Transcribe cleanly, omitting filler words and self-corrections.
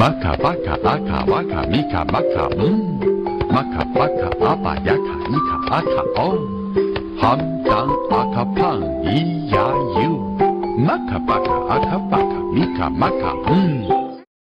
Maka baka aka waka mika baka maka baka apa yaka nika aka om ham tang aka pang iya you maka baka aka baka mika maka